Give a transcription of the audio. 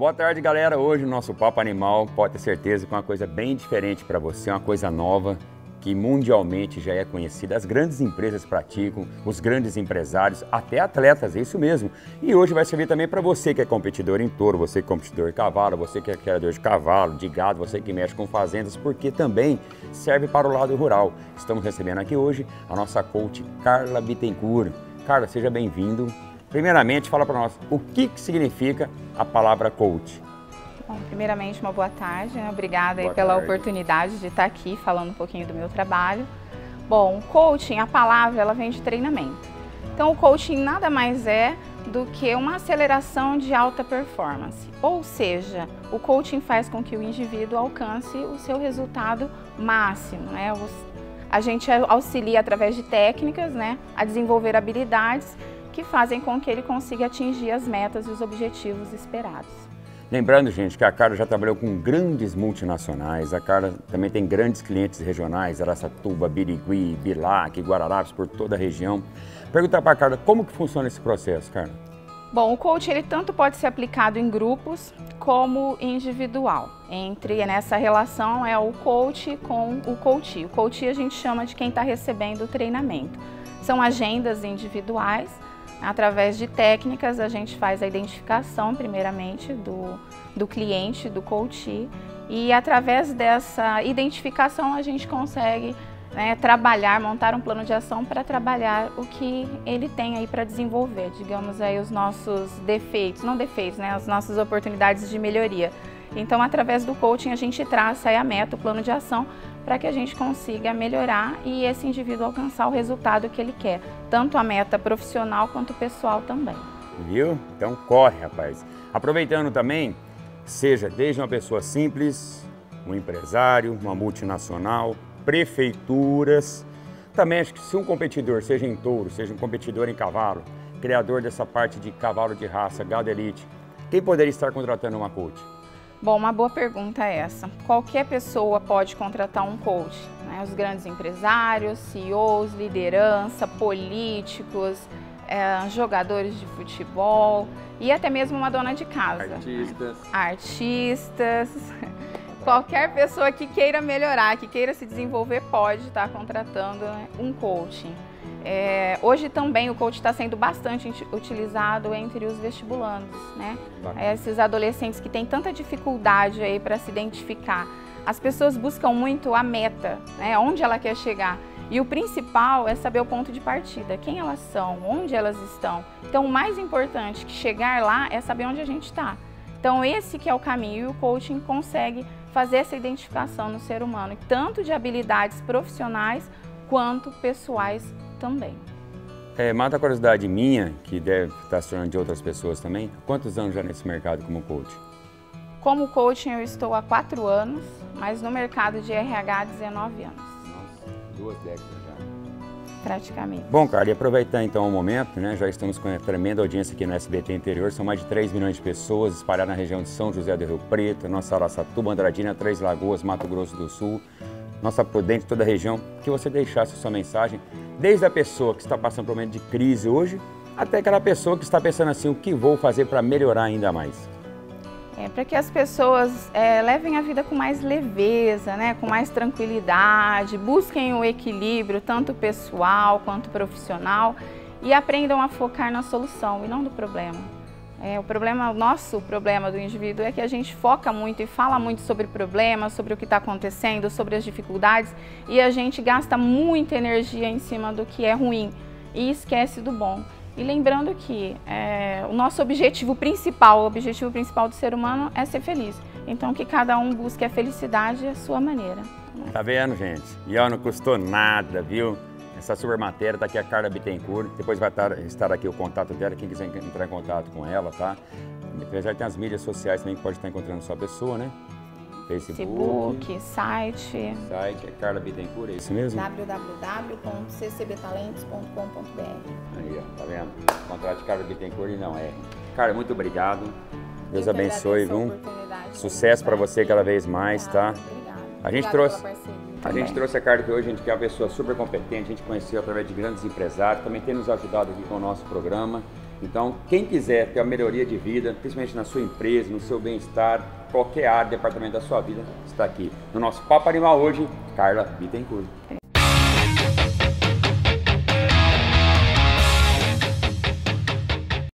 Boa tarde, galera. Hoje o nosso Papo Animal pode ter certeza que é uma coisa bem diferente para você, uma coisa nova que mundialmente já é conhecida. As grandes empresas praticam, os grandes empresários, até atletas, é isso mesmo. E hoje vai servir também para você que é competidor em touro, você que é competidor em cavalo, você que é criador de cavalo, de gado, você que mexe com fazendas, porque também serve para o lado rural. Estamos recebendo aqui hoje a nossa coach Carla Bittencourt. Carla, seja bem-vindo. Primeiramente, fala para nós o que significa a palavra coach. Bom, primeiramente, uma boa tarde, né? Obrigada aí pela oportunidade de estar aqui falando um pouquinho do meu trabalho. Bom, coaching, a palavra, ela vem de treinamento. Então, o coaching nada mais é do que uma aceleração de alta performance. Ou seja, o coaching faz com que o indivíduo alcance o seu resultado máximo, né? A gente auxilia através de técnicas, né, a desenvolver habilidades que fazem com que ele consiga atingir as metas e os objetivos esperados. Lembrando, gente, que a Carla já trabalhou com grandes multinacionais, a Carla também tem grandes clientes regionais, Araçatuba, Birigui, Bilac, Guararapes, por toda a região. Perguntar para a Carla como que funciona esse processo, Carla? Bom, o coaching ele tanto pode ser aplicado em grupos como individual. Nessa relação é o coach com o coachee. O coachee a gente chama de quem está recebendo o treinamento. São agendas individuais. Através de técnicas, a gente faz a identificação, primeiramente, do cliente, do coachee, e através dessa identificação a gente consegue, né, trabalhar, montar um plano de ação para trabalhar o que ele tem aí para desenvolver, digamos aí, os nossos defeitos, não defeitos, né, as nossas oportunidades de melhoria. Então, através do coaching, a gente traça aí a meta, o plano de ação, para que a gente consiga melhorar e esse indivíduo alcançar o resultado que ele quer, tanto a meta profissional quanto pessoal também. Viu? Então corre, rapaz. Aproveitando também, seja desde uma pessoa simples, um empresário, uma multinacional, prefeituras, também acho que se um competidor, seja em touro, seja um competidor em cavalo, criador dessa parte de cavalo de raça, gado elite, quem poderia estar contratando uma coach? Bom, uma boa pergunta é essa. Qualquer pessoa pode contratar um coach, né? Os grandes empresários, CEOs, liderança, políticos, jogadores de futebol e até mesmo uma dona de casa. Artistas. Né? Artistas. Qualquer pessoa que queira melhorar, que queira se desenvolver, pode estar contratando um coaching. Hoje também o coach está sendo bastante utilizado entre os vestibulandos, né? Esses adolescentes que têm tanta dificuldade aí para se identificar. As pessoas buscam muito a meta, né? Onde ela quer chegar. E o principal é saber o ponto de partida, quem elas são, onde elas estão. Então o mais importante que chegar lá é saber onde a gente está. Então esse que é o caminho e o coaching consegue fazer essa identificação no ser humano, tanto de habilidades profissionais quanto pessoais também. Mata a curiosidade minha, que deve estar se tornando de outras pessoas também, quantos anos já nesse mercado como coach? Como coaching eu estou há 4 anos, mas no mercado de RH há 19 anos. Nossa, 2 décadas já. Praticamente. Bom, Carla, e aproveitar então o momento, né, já estamos com a tremenda audiência aqui no SBT Interior, são mais de 3 milhões de pessoas espalhadas na região de São José do Rio Preto, nossa Araçatuba, Andradina, Três Lagoas, Mato Grosso do Sul, nossa Prudente, toda a região, que você deixasse a sua mensagem, desde a pessoa que está passando por um momento de crise hoje, até aquela pessoa que está pensando assim, o que vou fazer para melhorar ainda mais? Para que as pessoas levem a vida com mais leveza, né, com mais tranquilidade, busquem o equilíbrio, tanto pessoal quanto profissional, e aprendam a focar na solução e não no problema. O nosso problema do indivíduo é que a gente foca muito e fala muito sobre problemas, sobre o que está acontecendo, sobre as dificuldades e a gente gasta muita energia em cima do que é ruim e esquece do bom. E lembrando que o nosso objetivo principal, o objetivo principal do ser humano é ser feliz. Então que cada um busque a felicidade à sua maneira. Tá vendo, gente? E ó, não custou nada, viu? Essa super matéria, tá aqui a Carla Bittencourt, depois vai estar aqui o contato dela, quem quiser entrar em contato com ela, tá? Apesar de ter as mídias sociais também que pode estar encontrando sua pessoa, né? Facebook, site. Site é Carla Bittencourt, é isso mesmo? www.ccbtalentos.com.br. Aí, ó, tá vendo? Contrato de Carla Bittencourt não é. Cara, muito obrigado. Deus abençoe, viu? Sucesso para você cada vez mais, tá? A gente trouxe a Carla aqui hoje, que é uma pessoa super competente, a gente conheceu através de grandes empresários, também tem nos ajudado aqui com o nosso programa. Então, quem quiser ter a melhoria de vida, principalmente na sua empresa, no seu bem-estar, qualquer área, departamento da sua vida, está aqui. No nosso Papo Animal hoje, Carla Bittencourt.